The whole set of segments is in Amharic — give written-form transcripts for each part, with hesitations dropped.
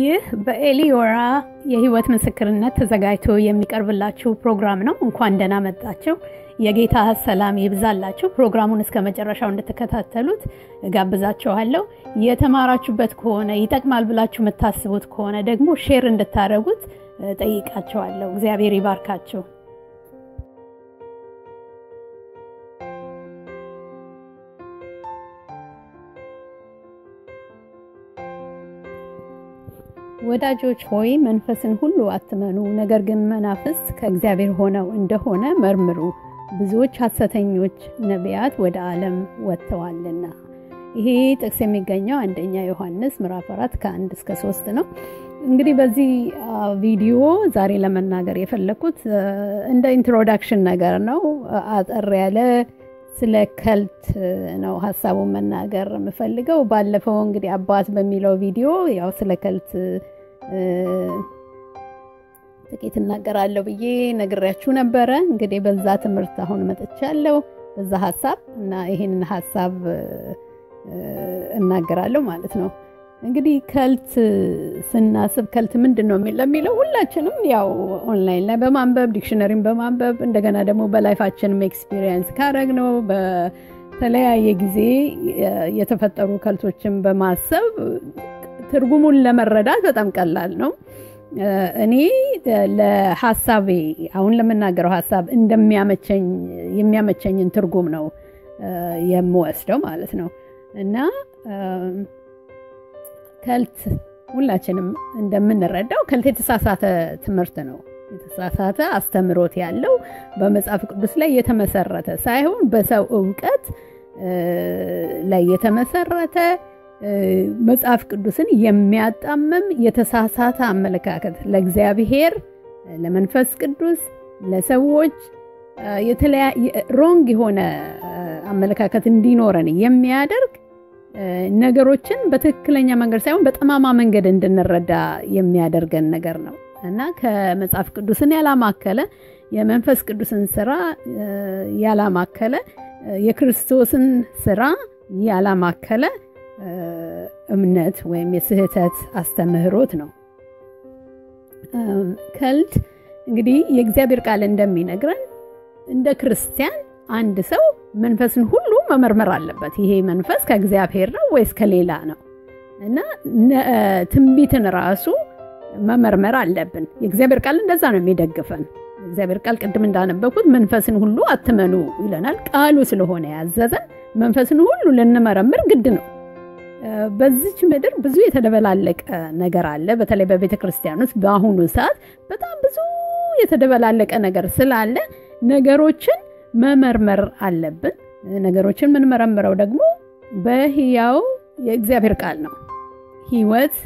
ይህ በኤሊዮራ የህይወት መስከረነት ተዘጋጅቶ የሚቀርብላችሁ ፕሮግራም ነው እንኳን ደህና መጣችሁ የጌታ ሰላም ይብዛላችሁ ፕሮግራሙን እስከ መጨረሻው እንድትከታተሉት ጋብዛችኋለሁ የተማራችሁበት ከሆነ ይጠቅማል ብላችሁ መታስቡት ከሆነ ደግሞ ሼር እንድታረጉት ጠይቃችኋለሁ እግዚአብሔር ይባርካችሁ ወዳጆች ሆይ መንፈስን ሁሉ አትመኑ ነገር ግን መናፍስት ከእግዚአብሔር ሆነው እንደሆነ መርምሩ ብዙዎች ሐሰተኞች ነቢያት ወደ ዓለም ወጥተዋልና ይሄ ጥቅስ የሚገኘው አንደኛ ዮሐንስ ምዕራፍ 4 ከ1 እስከ 3 ነው እንግዲህ በዚህ ቪዲዮ ዛሬ ለመናገር የፈለኩት እንደ ኢንትሮዳክሽን ነገር ነው አጠር ያለ ስለ ከልት ነው ሐሳቡን መናገር መፈልገው ባለፈው እንግዲህ አባት በሚለው ቪዲዮ ያው ስለ ከልት ጥቂት እናገራለሁ ብዬ ነግራችሁ ነበር እንግዲህ በዛ ትምርት አሁን መጥቻለሁ በዛ ሐሳብ እና ይሄንን ሐሳብ እናገራለሁ ማለት ነው እንግዲህ ከልት ስናስብ ከልት ምንድነው የሚለው ሁላችንም ያው ኦንላይን ላይ በማንበብ ዲክሽነሪን በማንበብ እንደገና ደግሞ በላይፋችን ኤክስፒሪየንስ ካረግነው በተለያየ ጊዜ የተፈጠሩ ከልቶችን በማሰብ ትርጉሙን ለመረዳት በጣም ቀላል ነው እኔ ለሐሳቤ አሁን ለምናገረው ሐሳብ እንደሚያመቸኝ የሚያመቸኝን ትርጉም ነው የምወስደው ማለት ነው እና ከልት ሁላችንም እንደምንረዳው ከልት የተሳሳተ ትምህርት ነው የተሳሳተ አስተምሮት ያለው በመጽሐፍ ቅዱስ ላይ የተመሰረተ ሳይሆን በሰው ዕውቀት ላይ የተመሰረተ መጽሐፍ ቅዱስን የሚያጣምም የተሳሳተ አመለካከት ለእግዚአብሔር ለመንፈስ ቅዱስ ለሰዎች የተለያየ ሮንግ የሆነ አመለካከት እንዲኖረን የሚያደርግ ነገሮችን በትክክለኛ መንገድ ሳይሆን በጠማማ መንገድ እንድንረዳ የሚያደርገን ነገር ነው እና ከመጽሐፍ ቅዱስን ያላማከለ የመንፈስ ቅዱስን ሥራ ያላማከለ የክርስቶስን ሥራ ያላማከለ እምነት ወይም የስህተት አስተምህሮት ነው ከልት እንግዲህ የእግዚአብሔር ቃል እንደሚነግረን እንደ ክርስቲያን አንድ ሰው መንፈስን ሁሉ መመርመር አለበት ይሄ መንፈስ ከእግዚአብሔር ነው ወይስ ከሌላ ነው እና ትንቢትን ራሱ መመርመር አለብን የእግዚአብሔር ቃል እንደዛ ነው የሚደግፈን የእግዚአብሔር ቃል ቅድም እንዳነበኩት መንፈስን ሁሉ አትመኑ ይለናል ቃሉ ስለሆነ ያዘዘን መንፈስን ሁሉ ለነመረምር ግድ ነው በዚች ምድር ብዙ የተደበላለቀ ነገር አለ በተለይ በቤተክርስቲያን ውስጥ በአሁኑ ሰዓት በጣም ብዙ የተደበላለቀ ነገር ስላለ ነገሮችን መመርመር አለብን ነገሮችን ምንመረምረው ደግሞ በሕያው የእግዚአብሔር ቃል ነው ሕይወት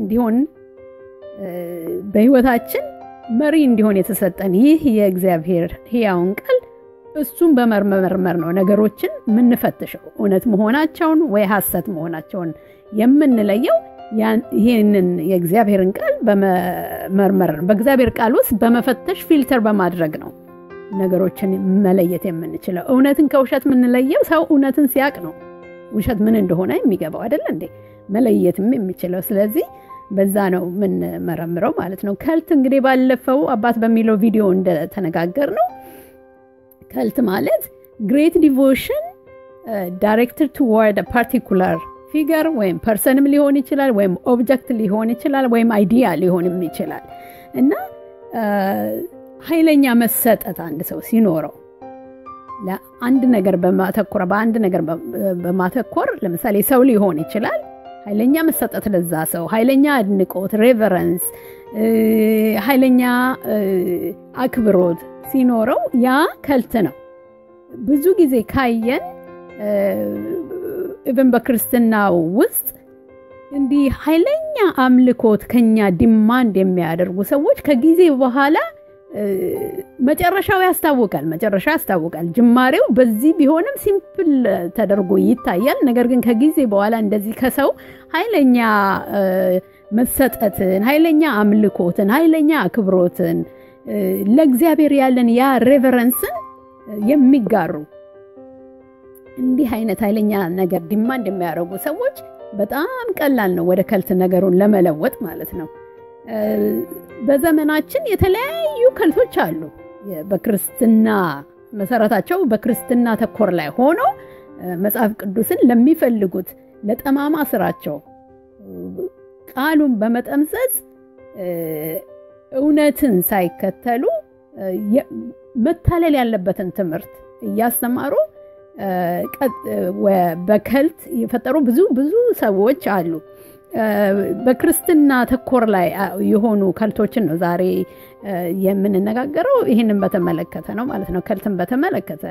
እንዲሆን በሕይወታችን መሪ እንዲሆን የተሰጠን ይህ የእግዚአብሔር ሕያውን ቃል እሱን በመመርመር ነው ነገሮችን ምንፈትሸው እውነት መሆናቸውን ወይ ሐሰት መሆናቸውን የምንለየው ይሄንን የእግዚአብሔርን ቃል በመመርመር በእግዚአብሔር ቃል ውስጥ በመፈተሽ ፊልተር በማድረግ ነው ነገሮችን መለየት የምንችለው እውነትን ከውሸት ምንለየው ሰው እውነትን ሲያቅ ነው ውሸት ምን እንደሆነ የሚገባው አይደል እንዴ መለየትም የሚችለው ስለዚህ በዛ ነው ምን መረምረው ማለት ነው ከልት እንግዲህ ባለፈው አባት በሚለው ቪዲዮ እንደተነጋገር ነው ከልት ማለት great devotion directed toward a particular figure ወይም person ሊሆን ይችላል ወይም object ሊሆን ይችላል ወይም idea ሊሆንም ይችላል እና ኃይለኛ መሰጠት አንድ ሰው ሲኖረው ለአንድ ነገር በማተኮር ለምሳሌ ሰው ሊሆን ይችላል ኃይለኛ መሰጠት ለዛ ሰው ኃይለኛ አድንቆት ሬቨረንስ ኃይለኛ አክብሮት ሲኖረው ያ ከልት ነው ብዙ ጊዜ ካየን ኢቭን በክርስትናው ውስጥ እንዲህ ኃይለኛ አምልኮት ከኛ ዲማንድ የሚያደርጉ ሰዎች ከጊዜ በኋላ መጨረሻው ያስታውቃል ጅማሬው በዚህ ቢሆንም ሲምፕል ተደርጎ ይታያል ነገር ግን ከጊዜ በኋላ እንደዚህ ከሰው ኃይለኛ መሰጠትን ኃይለኛ አምልኮትን ኃይለኛ አክብሮትን ለእግዚአብሔር ያለን ያ ሬቨረንስን የሚጋሩ እንዲህ አይነት ኃይለኛ ነገር ዲማንድ የሚያደርጉ ሰዎች በጣም ቀላል ነው ወደ ከልት ነገሩን ለመለወጥ ማለት ነው በዘመናችን የተለያዩ ከልቶች አሉ በክርስቲና መሰረታቸው በክርስቲና ተኮር ላይ ሆኖ መጽሐፍ ቅዱስን ለሚፈልጉት ለጠማማ ስራቸው ቃሉን በመጠምዘዝ እውነትን ሳይከተሉ መታለል ያለበትን ትምርት ያስተማሩ በከልት ይፈጠሩ ብዙ ሰዎች አሉ በክርስቲና ተኮር ላይ የሆኑ ከልቶችን ነው ዛሬ የምንነጋገረው ይሄንን በተመለከተ ነው ማለት ነው ከልትን በተመለከተ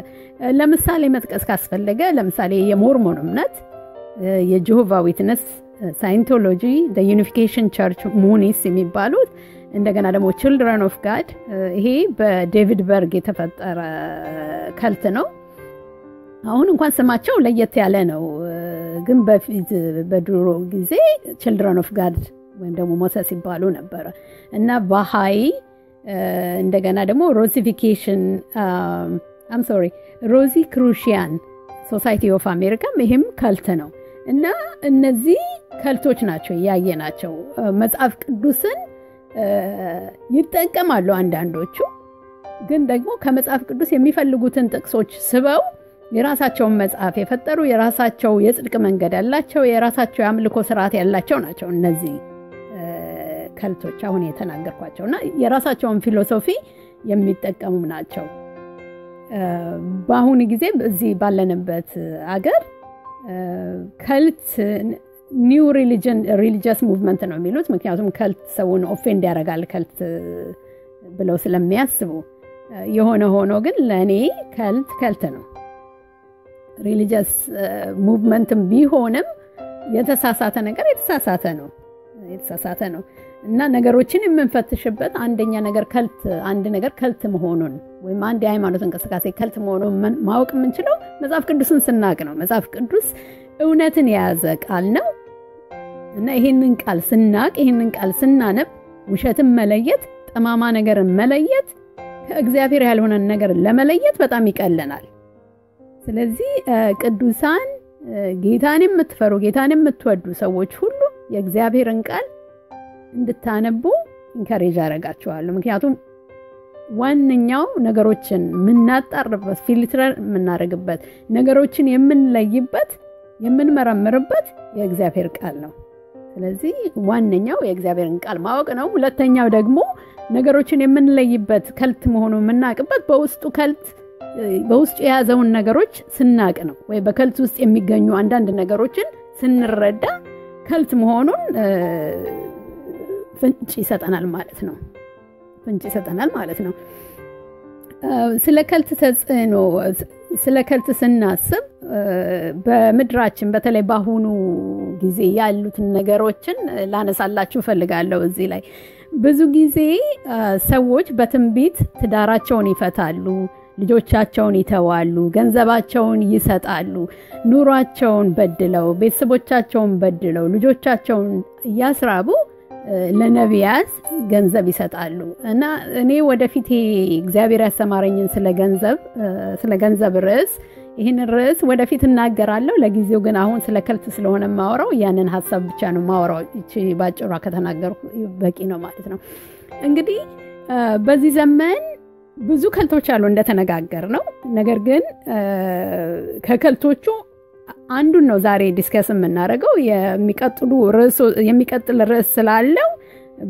ለምሳሌ መጥቀስ ካስፈልገ ለምሳሌ የሞርሞን እምነት የጆሆቫ ዊትነስ ሳይንቶሎጂ the unification church moonies የሚባሉት እንደገና ደግሞ children of god ይሄ በዴቪድ በርግ የተፈጠረ ከልት ነው አሁን እንኳን ስማቸው ለየት ያለ ነው ግን በፊት በድሮ ጊዜ children of god ወይም ደግሞ ሞሰስ ይባሉ ነበር እና ባሃይ እንደገና ደግሞ rosification I'm sorry rosicrucian society of america ይሄም ከልት ነው እና እነዚህ ከልቶች ናቸው ያየናቸው መጽሐፍ ቅዱስን ይጠቀማሉ አንዳንዶቹ ግን ደግሞ ከመጽሐፍ ቅዱስ የሚፈልጉትን ጥቅሶች ስበው የራሳቸው መጽሐፍ የፈጠሩ የራሳቸው የጽድቅ መንገድ ያላቸው የራሳቸው ያምልኮ ሥርዓት ያላቸው ናቸው እነዚህ ከልቶች አሁን የተናገርኳቸውና የራሳቸውን ፊሎሶፊ የሚጠቀሙ ናቸው ባሁን ጊዜ በዚህ ባለንበት አገር ከልት ኒው ሪሊጂየን ሪሊጂየስ ሙቭመንት ነው የሚሉት ምክንያቱም ከልት ሰውን ኦፌንድ ያደርጋል ከልት ብለው ስለሚያስቡ የሆነ ሆኖ ግን ለኔ ከልት ነው ሪሊጂየስ ሙቭመንት ቢሆንም የተሳሳተ ነገር ነው እና ነገሮችን የምንፈትሽበት አንደኛ ነገር ከልት መሆኑን ወይም አንድ ሃይማኖት እንከስካሴ ከልት መሆኑን ማወቅ የምንችለው መጽሐፍ ቅዱስን ስናቅ ነው መጽሐፍ ቅዱስ እውነትን የያዘ ቃል ነው እና ይሄንን ቃል ስናቅ ይሄንን ቃል ስናነብ ውሸትን መለየት ጠማማ ነገርን መለየት ከእግዚአብሔር ያልሆነ ነገር ለመለየት በጣም ይቀለናል ስለዚህ ቅዱሳን ጌታን የምትፈሩ ጌታን የምትወዱ ሰዎች ሁሉ የእግዚአብሔርን ቃል እንድታነቡ ኢንካሬጅ አደርጋችኋለሁ ምክንያቱም ዋንኛው ነገሮችን ምናጣርበት ፊልትረር ምናረግበት ነገሮችን የምንለይበት የምንመረምርበት የእግዚአብሔር ቃል ነው ስለዚህ ዋንኛው የእግዚአብሔርን ቃል ማወቅ ነው ሁለተኛው ደግሞ ነገሮችን የምንለይበት ከልት መሆኑን ምናቀበት በውስጡ የያዘውን ነገሮች ስናቅ ነው ወይ በከልት ውስጥ የሚገኙ አንዳንድ ነገሮችን ስንረዳ ከልት መሆኑን ፍንጭ ይሰጠናል ማለት ነው ስለ ከልት ስናስብ በመድራችን በተለይ ባሁኑ ጊዜ ያሉትን ነገሮችን ላነሳላችሁ ፈልጋለሁ እዚህ ላይ ብዙ ጊዜ ሰዎች በትንቢት ትዳራቸውን ይፈታሉ ልጆቻቸውን ይተዋሉ ገንዘባቸውን ይሰጣሉ ኑሯቸውን በድለው ቤተሰቦቻቸውን በድለው ልጆቻቸውን ያስራቡ ለነቢያት ገንዘብ ይሰጣሉ እና እኔ ወደፊት እግዚአብሔር ያስተማረኝን ስለ ገንዘብ ርዕስ ይሄን ርዕስ ወደፊት እናገራለሁ ለጊዜው ግን አሁን ስለ ከልት ስለሆነ ማወራው ያንን ሐሳብ ብቻ ነው ማወራው እቺ ባጭሩ ከተናገርኩ በቂ ነው ማለት ነው እንግዲህ በዚህ ዘመን ብዙ ከልቶች አሉ እንደተነጋገር ነው ነገር ግን ከከልቶቹ አንዱ ነው ዛሬ ዲስከስ የምናደርገው የሚቀጥል ርዕስ ስላለው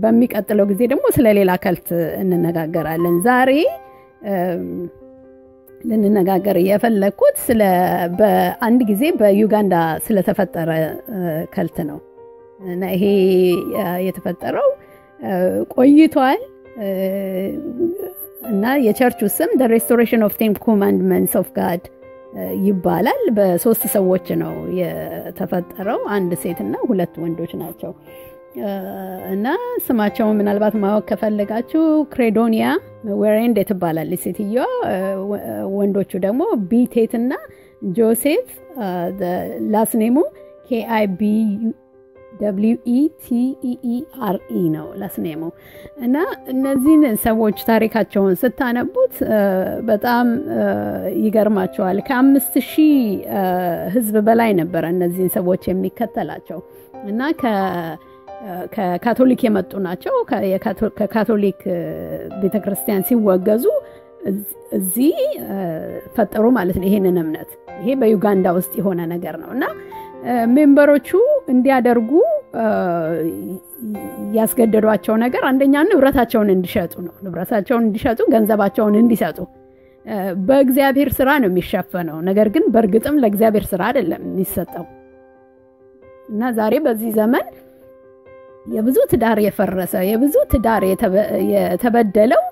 በሚቀጥለው ጊዜ ደግሞ ስለሌላ ከልት እንነጋገራለን ዛሬ ልንነጋገር የፈለኩት ስለ በአንድ ጊዜ በዩጋንዳ ስለተፈጠረ ከልት ነው እና ይሄ የተፈጠረው ቆይቷል እና የቸርቹ ስም the restoration of ten commandments of god ይባላል በሶስት ሰዎች ነው የተፈጠረው አንድ ሴትና ሁለት ወንዶች ናቸው እና ስማቸው ምናልባት ማወቅ ከፈለጋችሁ ክሬዶኒያ ወሬንድ ትባላለች ሴትየዋ ወንዶቹ ደግሞ ቢቴትና ጆሴፍ the last name KIB W-E-T-E-E-R-E ነው ለስኔሙ እና እነዚህን ሰዎች ታሪካቸውን ስታነቡት በጣም ይገርማቸዋል ከ5000 ህዝብ በላይ ነበር እነዚህን ሰዎች የሚከተላቸው እና ከካቶሊክ የመጡ ናቸው ከካቶሊክ ቤተክርስቲያን ሲወገዙ እዚህ ፈጠሩ ማለት ነው ይሄንን እምነት ይሄ በዩጋንዳ ውስጥ የሆነ ነገር ነውና ሜምበሮቹ እንዲያደርጉ ያስገደዷቸው ነገር አንደኛ ንብረታቸውን እንዲሸጡ ነው ንብረታቸውን እንዲሸጡ ገንዘባቸውን እንዲሰጡ በእግዚአብሔር ሥራ ነው የሚሻፈነው ነገር ግን በርግጥም ለእግዚአብሔር ሥራ አይደለም የሚሰጠው እና ዛሬ በዚህ ዘመን የብዙ ትዳር የፈረሰ የብዙ ትዳር የተበደለው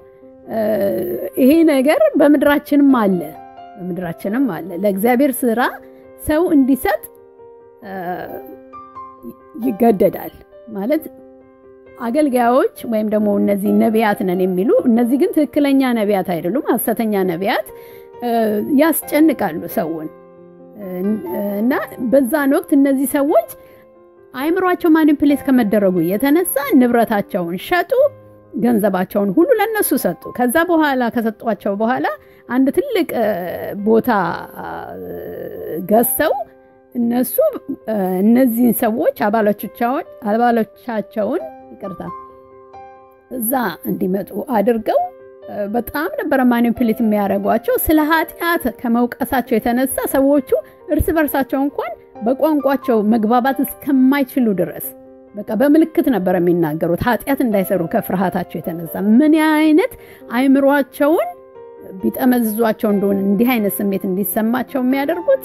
ይሄ ነገር በመድራችንም አለ ለእግዚአብሔር ሥራ ሰው እንዲሰጥ ይገደዳል ማለት አገልጋዮች ወይም ደግሞ እነዚህ ነቢያት ነን የሚሉ እነዚህ ግን ትክክለኛ ነቢያት አይደሉም ሐሰተኛ ነቢያት ያስጨንቃሉ ሰውን እና በዛን ወቅት እነዚህ ሰዎች አይምሯቸው ማኒፑሌት ከመደረጉ የተነሳ ንብረታቸውን ሸጡ ገንዘባቸውን ሁሉ ለነሱ ሰጡ ከዛ በኋላ ከሰጧቸው በኋላ አንድ ትልቅ ቦታ ገዝተው እነሱ እነዚህን ሰዎች አባሎቻቸውን ይቅርታ እዛ እንዲመጡ አድርገው በጣም ነበር ማኒፑሌት የሚያደርጓቸው ስለ ኃጢአት ከመውቀሳቸው የተነሳ ሰዎቹ እርስ በርሳቸው እንኳን በቋንቋቸው መግባባት እስከማይችሉ ድረስ በቃ በመልክት ነበር የሚናገሩት ኃጢአት እንዳይሰሩ ከፍርሃታቸው የተነሳ ምን አይነት አይምሯቸውን ቢጠመዝዟቸው እንደሆነ እንዲህ አይነት ስሜት እንዲሰማቸው የሚያደርጉት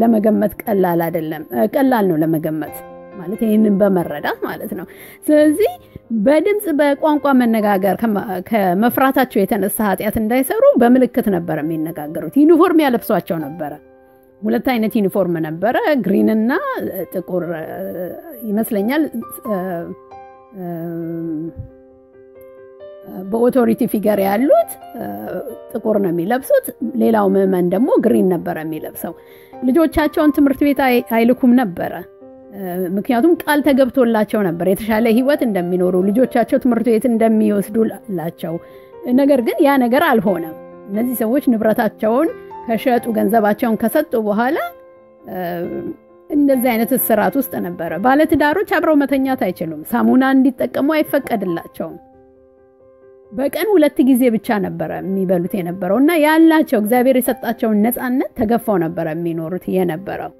ለመገመት ቀላል አይደለም ቀላል ነው ለመገመት ማለት ይሄንን በመረዳት ማለት ነው ስለዚህ በድምጽ በቋንቋ መነጋገር ከመፍራታቸው የተነሳ ኃጢአት እንዳይሰሩ በመልክት ነበር የሚነጋገሩት ዩኒፎርም ያለብሷቸው ነበር ሁለት አይነት ዩኒፎርም ነበር ግሪን እና ጥቁር ይመስለኛል በኦቶሪቲ ፊገር ያሉት ጥቁር ነው የሚለብሱት ሌላው ምዕመን ደግሞ ግሪን ነበር የሚለብሰው ልጆቻቸውን ትምርት ቤት አይልኩም ነበር ምክንያቱም ቃል ተገብቶላቸው ነበር የተሻለ ህይወት እንደሚኖሩ ልጆቻቸው ትምርት ቤት እንደሚወስዱላቸው ነገር ግን ያ ነገር አልሆነም እነዚህ ሰዎች ንብረታቸውን ከሸጡ ገንዘባቸውን ከሰጡ በኋላ እንደዚህ አይነት ስርዓት ውስጥ ነበር ባለትዳሮች አብረው መተኛት አይችሉም ሳሙና እንዲጠቀሙ አይፈቀድላቸውም በቀን ሁለት ጊዜ ብቻ ነበር የሚበሉት የነበረውና ያላቸው እግዚአብሔር የሰጣቸው ነፃነት ተገፋው ነበር የሚኖሩት የነበረው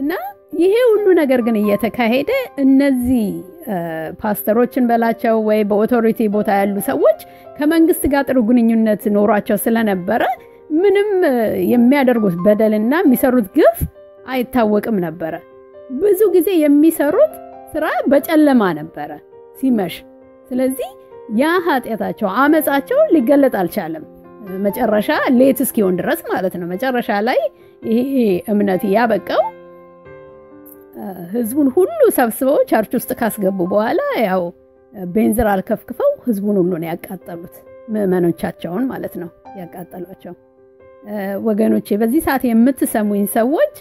እና ይሄ ሁሉ ነገር ግን እየተካሄደ እነዚህ ፓስተሮችን በላቸው ወይ በኦቶሪቲ ቦታ ያሉ ሰዎች ከመንግስት ጋር ጥሩ ግንኙነት ኖሯቸው ስለነበረ ምንም የሚያደርጉት በደልና የሚሰሩት ግፍ አይታወቅም ነበር ብዙ ጊዜ የሚሰሩት ስራ በጨለማ ነበር ሲመሽ ስለዚህ ያ ኃጢአታቸው አመጻቸው ሊገለጥ አልቻለም መጨረሻ ሌትስ ኪዮን ድረስ ማለት ነው መጨረሻ ላይ ይሄ እምነት ያበቀው ህዝቡን ሁሉ ሰብስበው ቸርች ውስጥ ካስገቡ በኋላ ያው ቤንዝር አልከፍክፈው ህዝቡን ሁሉ ነው ያቃጠሉት ምዕመኖቻቸውን ማለት ነው ያቃጠሏቸው ወገኖቼ በዚህ ሰዓት የምትሰሙኝ ሰዎች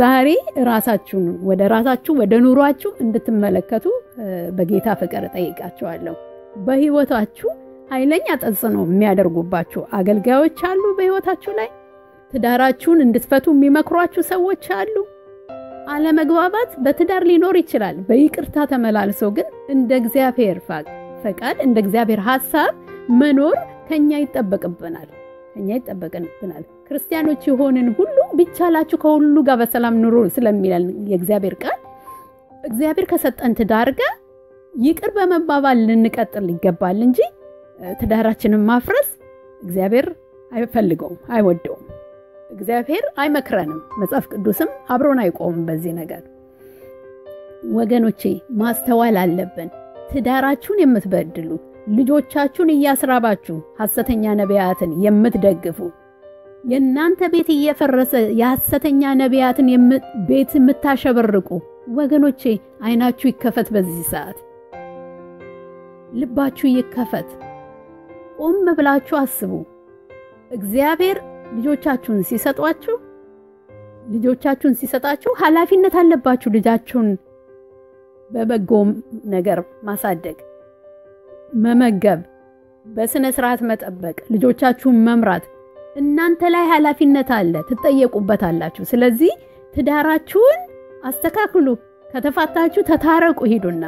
ዛሬ ራሳችሁን ወደ ራሳችሁ ወደ ኑሯችሁ እንድትመለከቱ በጌታ ፍቅር ጠይቃችኋለሁ በህይወታችሁ ኃይለኛ ተጽዕኖ የሚያደርጉባችሁ አገልጋዮች አሉ በህይወታችሁ ላይ ትዳራችሁን እንድትፈቱ የሚመክሯችሁ ሰዎች አሉ አለመግባባት በትዳር ሊኖር ይችላል በይቅርታ ተመላልሶ ግን እንደ እግዚአብሔር ፈቃድ እንደ እግዚአብሔር ሐሳብ መኖር ከኛ ይጠበቅብናል ክርስቲያኖች ሆነን ሁሉ ቢቻላችሁ ከሁሉ ጋር በሰላም ኑሩ ስለሚላል የእግዚአብሔር ቃል እግዚአብሔር ከሰጠን ትዳር ጋር ይቅር በመባባል ልንቀጥል ይገባል እንጂ ትዳራችንን ማፍረስ እግዚአብሔር አይፈልገውም አይወደውም እግዚአብሔር አይመክረንም መጽሐፍ ቅዱስም አብሮን አይቆምም በዚህ ነገር ወገኖቼ ማስተዋል አለብን ትዳራችሁን የምትበድሉ ልጆቻችሁን ያስራባችሁ ሐሰተኛ ነቢያትን የምትደግፉ የናንተ ቤት እየፈረሰ ያሐሰተኛ ነቢያትን ቤት ምታሸበርቁ ወገኖቼ አይናችሁ ይከፈት በዚህ ሰዓት ልባችሁ ይከፈት ቆም ብላችሁ አስቡ እግዚአብሔር ልጆቻችሁን ሲሰጧችሁ ልጆቻችሁን ሲሰጣችሁ ኃላፊነት አለባችሁ ልጃችሁን በበጎ ነገር ማሳደግ መመገብ በስነ ስርዓት መጠበቅ ልጆቻችሁን መምራት እናንተ ላይ ኃላፊነት አለ ትጠየቁበታላችሁ ስለዚህ ትዳራችሁን አስተካክሉ ከተፋታችሁ ተታረቁ ሂዱና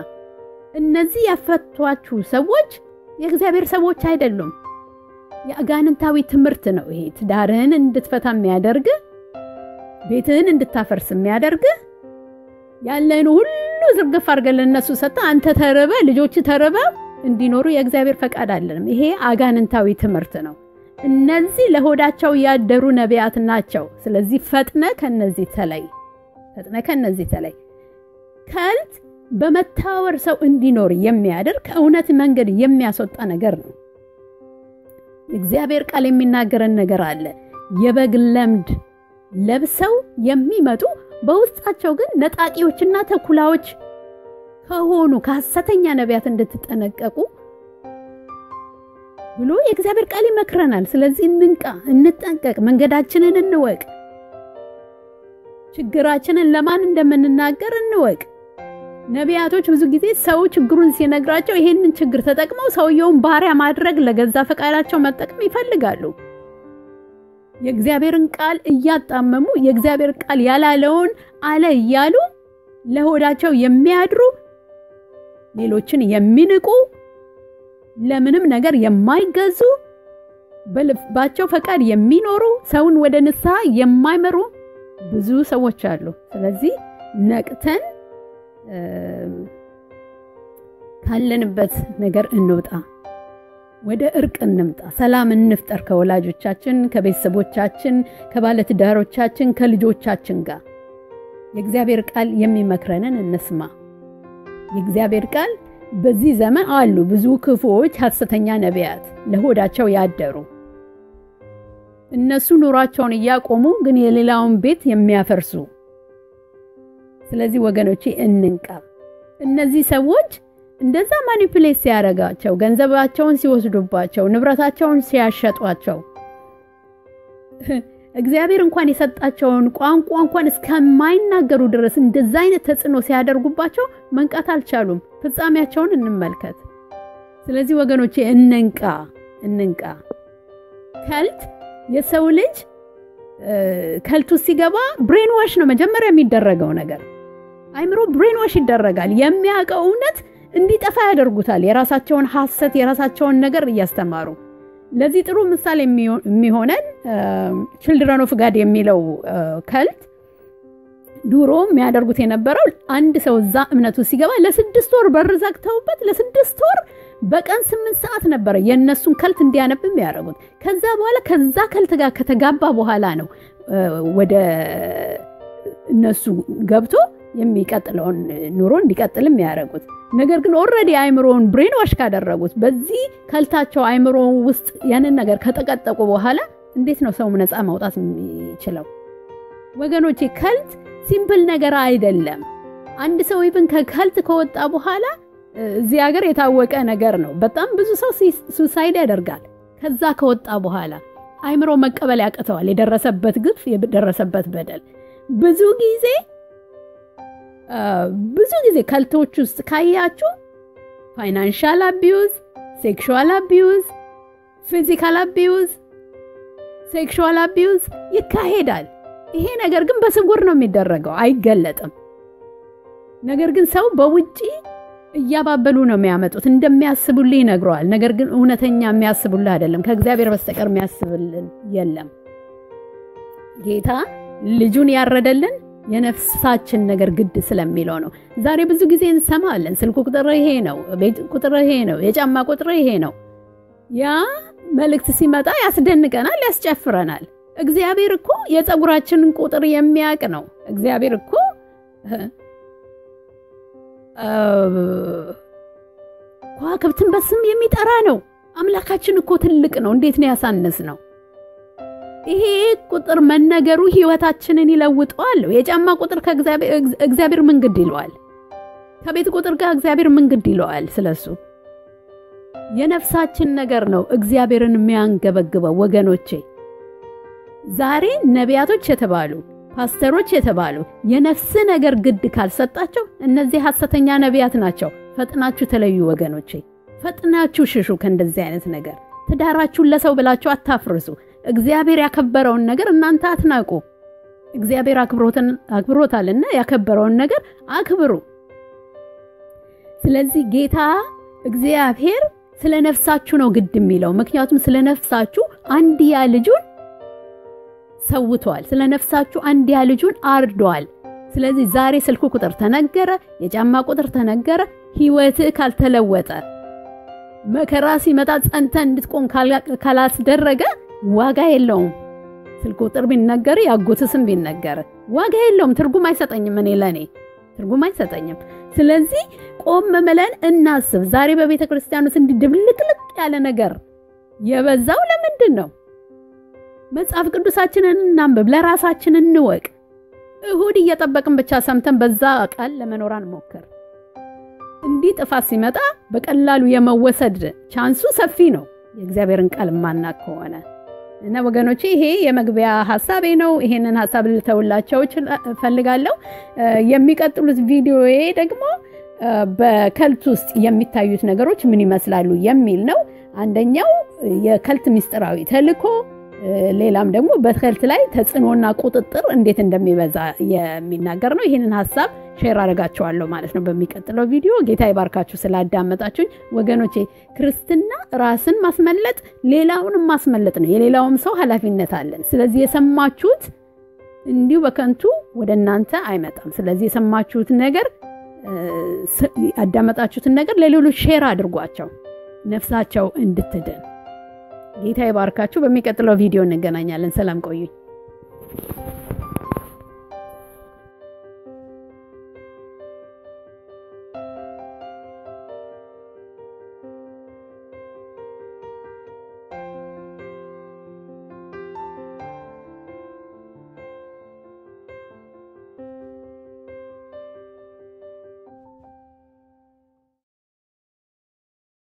እነዚህ ያፈቷችሁ ሰዎች የእግዚአብሔር ሰዎች አይደሉም ያጋንንታዊ ትምርት ነው ይሄ ትዳርን እንድትፈታም ያደርግ ቤትን እንድታፈርስም ያደርግ ያለኑ ሁሉ ዝርግፍ አርገለ እነሱ ሰጣ አንተ ተረበ ልጆች ተረበ እንዲኖሩ የእግዚአብሔር ፈቃድ አይደለም ይሄ አጋንንታዊ ትምርት ነው እነዚህ ለሆዳቸው ያደሩ ነቢያት ናቸው ስለዚህ ፈጥነ ከነዚህ ተላይ ከልት በመታወር ሰው እንዲኖር የሚያደርግ እውነት መንገድ የሚያስወጣ ነገር ነው እግዚአብሔር ቃል የሚናገረን ነገር አለ የበግ ለምድ ለብሰው የሚመጡ በውስጣቸው ግን ነጣቂዎችና ተኩላዎች ከሆኑ ከሐሰተኛ ነቢያት እንድትጠነቀቁ ብሎ የእግዚአብሔር ቃል ይመክረናል ስለዚህ እንንቃ እንጠንቀቅ መንገዳችንን እንወቅ ችግራችንን ለማን እንደምንናገር እንወቅ ነቢያቶች ብዙ ጊዜ ሰው ችግሩን ሲነግራቸው ይሄንን ችግር ተጠቅመው ሰውየውን ባሪያ ማድረግ ለገዛ ፈቃዳቸው መጠቅም ይፈልጋሉ የእግዚአብሔርን ቃል እያጣመሙ የእግዚአብሔር ቃል ያላለውን አለ ይያሉ ለሆዳቸው የሚያድሩ ሌሎችን የሚንቁ ለምንም ነገር የማይገዙ በልባቸው ፈቃድ የሚኖሩ ሰውን ወደ ንስሐ የማይመሩ ብዙ ሰዎች አሉ ስለዚህ ነቅተን ካለንበት ነገር እንውጣ ወደ እርቅ እንምጣ ሰላም እንፍጠር ከወላጆቻችን ከቤተሰቦቻችን ከባለትዳሮቻችን ከልጆቻችን ጋር የእግዚአብሔር ቃል የሚመክረንን እንስማ የእግዚአብሔር ቃል በዚህ ዘመን አሉ ብዙ ክፎች ሐሰተኛ ነቢያት ለሆዳቸው ያደሩ እነሱ ኑራቸውን ያቆሙ ግን የሌላውን ቤት የሚያፈርሱ ስለዚህ ወገኖቼ እንንቃ እነዚህ ሰዎች እንደዛ ማኒፑሌት ሲያረጋቸው ገንዘባቸውን ሲወስዱባቸው ንብረታቸውን ሲያሸጧቸው እግዚአብሔር እንኳን የሰጣቸውን ቋንቋ እንኳን እስከማይናገሩ ድረስ እንደዛ አይነት ተጽኖ ሲያደርጉባቸው መንቃት አልቻሉም ፍጻሜያቸውን እንመልከት ስለዚህ ወገኖቼ እንንቃ ከልት የሰው ልጅ ከልቱ ሲገባ ብሬን ዋሽ ነው መጀመሪያ የሚደረገው ነገር አይምሮ ብሬን ዋሽ ይደረጋል የሚያቀው እውነት እንዲጠፋ ያደርጉታል የራሳቸውን ሐሰት የራሳቸውን ነገር ያስተማሩ ለዚህ ጥሩ ምሳሌ የሚሆነን Children of God የሚለው ከልት ዱሮ የሚያደርጉት የነበረው አንድ ሰው ዛ እምነቱ ሲገባ ለ6 ወር በርዛክተውበት ለ6 ወር በቀን 8 ሰዓት ነበር የነሱን ከልት እንዲያነብ የሚያደርጉት ከዛ በኋላ ከዛ ከልት ጋር ከተጋባ በኋላ ነው ወደ እነሱ ገብቶ የሚቀጥለው ኑሮ እንዲቀጥልም ያረጋጉት ነገር ግን ኦሬዲ አይምሮን ብሬን ዋሽ ካደረጉት በዚህ ከልታቸው አይምሮ ውስጥ ያንን ነገር ከተቀጠቁ በኋላ እንዴት ነው ሰው ነፃ ማውጣት የሚችለው ወገኖቼ ከልት ሲምፕል ነገር አይደለም አንድ ሰው ይብን ከከልት ከወጣ በኋላ እዚህ ሀገር የታወቀ ነገር ነው በጣም ብዙ ሰው ሱሳይድ ያደርጋል ከዛ ከወጣ በኋላ አይምሮ መቀበል ያቀተዋል የደረሰበት ግፍ የደረሰበት በደል ብዙ ጊዜ ከልቶች ውስጥ ካያችሁ ፋይናንሻል አቢዩዝ ሴክሹዋል አቢዩዝ ፊዚካል አቢዩዝ ሴክሹዋል አቢዩዝ ይካሄዳል ይሄ ነገር ግን በስውር ነው የሚደረገው አይገለጥም ነገር ግን ሰው በውጪ እያባበሉ ነው የሚያመጡት እንደሚያስቡልኝ ይነግረዋል ነገር ግን እውነተኛ የሚያስቡልህ አይደለም ከእግዚአብሔር በስተቀር የሚያስብልን የለም ጌታ ልጁን ያረደልን የነፍሳችን ነገር ግድ ስለሚለው ነው ዛሬ ብዙ ጊዜ እንሰማለን ስልኩ ቁጥር ይሄ ነው ቤት ቁጥር ይሄ ነው የጫማ ቁጥር ይሄ ነው ያ መልእክት ሲመጣ ያስደንቀናል ያስጨፍረናል እግዚአብሔር እኮ የጸጉራችንን ቁጥር የሚያውቅ ነው እግዚአብሔር እኮ ከዋክብትን በስም የሚጠራ ነው አምላካችን እኮ ትልቅ ነው እንዴት ነው ያሳነስ ነው ይሄ ቁጥር መነገሩ ህይወታችንን ይለውጣል የጫማ ቁጥር ከእግዚአብሔር ምን ግድ ይለዋል ከቤት ቁጥር ጋር እግዚአብሔር ምን ግድ ይለዋል ስለሱ የነፍሳችን ነገር ነው እግዚአብሔርን የሚያንገበግበው ወገኖቼ ዛሬ ነቢያቶች የተባሉ ፓስተሮች የተባሉ የነፍስ ነገር ግድ ካልሰጣቸው እነዚህ ሐሰተኛ ነቢያት ናቸው። ፈጥናችሁ ተለዩ ወገኖቼ፣ ፈጥናችሁ ሽሹ ከእንደዚህ አይነት ነገር። ተዳራችሁን ለሰው ብላችሁ አታፍርሱ። እግዚአብሔር ያከበረውን ነገር እናንተ አትናቁ። እግዚአብሔር አክብሮታልና ያከበረውን ነገር አክብሩ። ስለዚህ ጌታ እግዚአብሔር ስለ ነፍሳችሁ ነው ግድ የሚለው። ምክንያቱም ስለ ነፍሳችሁ አንድያ ልጁን ሰውቷል። ስለ ነፍሳችሁ አንድያ ልጁን አርዷል። ስለዚህ ዛሬ ስልኩ ቁጥር ተነገረ፣ የጫማ ቁጥር ተነገረ። ህይወትህ ካልተለወጠ መከራ ሲመጣ ጸንተህ እንድትቆም ካላስደረገ ዋጋ የለውም። ስልኩ ቁጥር ቢነገር ያጎትስም ቢነገር ዋጋ የለውም። ትርጉም አይሰጠኝም። ለኔ ትርጉም አይሰጠኝም። ስለዚህ ቆም መለን እናስብ። ዛሬ በቤተክርስቲያን ውስጥ እንድድብልቅልቅ ያለ ነገር የበዛው ለምንድን ነው? መጽሐፍ ቅዱሳችንን እናንብብ፣ ለራሳችን እንወቅ። እሁድ እየጠበቅን ብቻ ሰምተን በዛ ቃል ለመኖር አንሞክር። እንዲህ ጥፋት ሲመጣ በቀላሉ የመወሰድ ቻንሱ ሰፊ ነው የእግዚአብሔርን ቃል ማናቅ ከሆነ እና ወገኖቼ ይሄ የመግቢያ ሐሳብ ነው። ይሄንን ሐሳብ ልተውላችሁ ፈልጋለሁ። የሚቀጥሉት ቪዲዮዬ ደግሞ በከልት ውስጥ የሚታዩት ነገሮች ምን ይመስላሉ የሚል ነው። አንደኛው የከልት ሚስጥራዊ ተልኮ፣ ሌላም ደግሞ በከልት ላይ ተጽኖና ቁጥጥር እንዴት እንደሚበዛ የሚናገር ነው። ይሄንን ሐሳብ ሼር አደርጋችኋለሁ ማለት ነው በሚቀጥለው ቪዲዮ። ጌታ ይባርካችሁ ስላዳመጣችሁኝ ወገኖቼ። ክርስትና ራስን ማስመለጥ ሌላውንም ማስመለጥ ነው። የሌላውም ሰው ኃላፊነት አለን። ስለዚህ የሰማችሁት እንዲሁ በከንቱ ወደናንተ አይመጣም። ስለዚህ የሰማችሁት ነገር አዳመጣችሁት ነገር ለሌሎች ሼር አድርጓቸው ነፍሳቸው እንድትድን። ጌታ ይባርካችሁ። በሚቀጥለው ቪዲዮ እንገናኛለን። ሰላም ቆዩ።